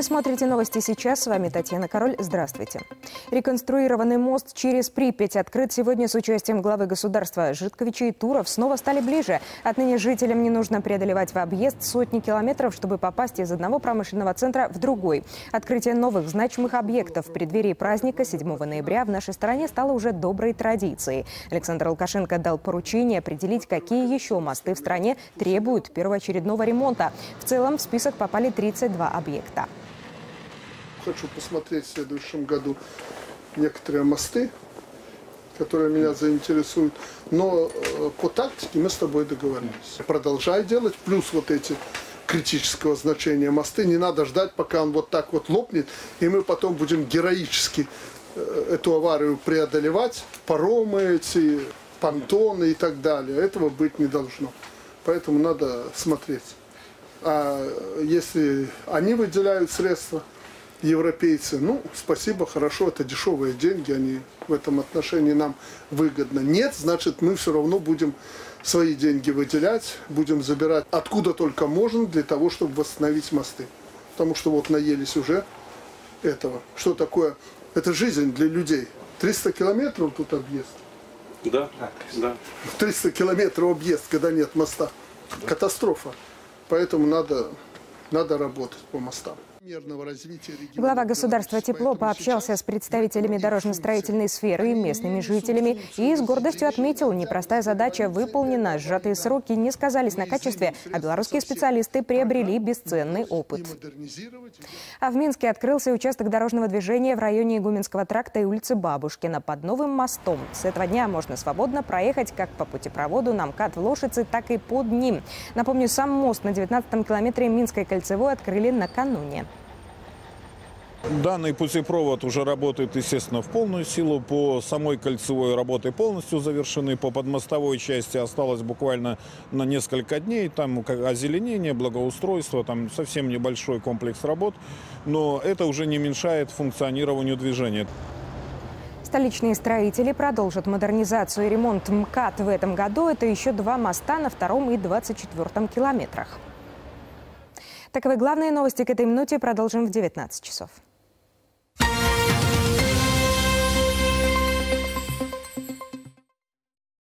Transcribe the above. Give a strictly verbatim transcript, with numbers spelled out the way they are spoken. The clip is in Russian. Вы смотрите новости сейчас. С вами Татьяна Король. Здравствуйте. Реконструированный мост через Припять открыт сегодня с участием главы государства. Житковичи и Туров снова стали ближе. Отныне жителям не нужно преодолевать в объезд сотни километров, чтобы попасть из одного промышленного центра в другой. Открытие новых значимых объектов в преддверии праздника седьмого ноября в нашей стране стало уже доброй традицией. Александр Лукашенко дал поручение определить, какие еще мосты в стране требуют первоочередного ремонта. В целом в список попали тридцать два объекта. Хочу посмотреть в следующем году некоторые мосты, которые меня заинтересуют. Но по тактике мы с тобой договорились. Продолжай делать. Плюс вот эти критического значения мосты. Не надо ждать, пока он вот так вот лопнет. И мы потом будем героически эту аварию преодолевать. Паромы эти, понтоны и так далее. Этого быть не должно. Поэтому надо смотреть. А если они выделяют средства, европейцы, ну, спасибо, хорошо, это дешевые деньги, они в этом отношении нам выгодно. Нет, значит, мы все равно будем свои деньги выделять, будем забирать откуда только можно для того, чтобы восстановить мосты. Потому что вот наелись уже этого. Что такое? Это жизнь для людей. триста километров тут объезд. Да, да. триста километров объезд, когда нет моста. Да. Катастрофа. Поэтому надо, надо работать по мостам. Глава государства тепло пообщался с представителями дорожно-строительной сферы и местными жителями и с гордостью отметил, непростая задача выполнена, сжатые сроки не сказались на качестве, а белорусские специалисты приобрели бесценный опыт. А в Минске открылся участок дорожного движения в районе Игуменского тракта и улицы Бабушкина под новым мостом. С этого дня можно свободно проехать как по путепроводу на МКАД в Лошице, так и под ним. Напомню, сам мост на девятнадцатом километре Минской кольцевой открыли накануне. Данный путепровод уже работает, естественно, в полную силу. По самой кольцевой работы полностью завершены. По подмостовой части осталось буквально на несколько дней. Там озеленение, благоустройство, там совсем небольшой комплекс работ. Но это уже не мешает функционированию движения. Столичные строители продолжат модернизацию и ремонт МКАД в этом году. Это еще два моста на втором и двадцать четвёртом километрах. Таковы главные новости к этой минуте. Продолжим в девятнадцать часов.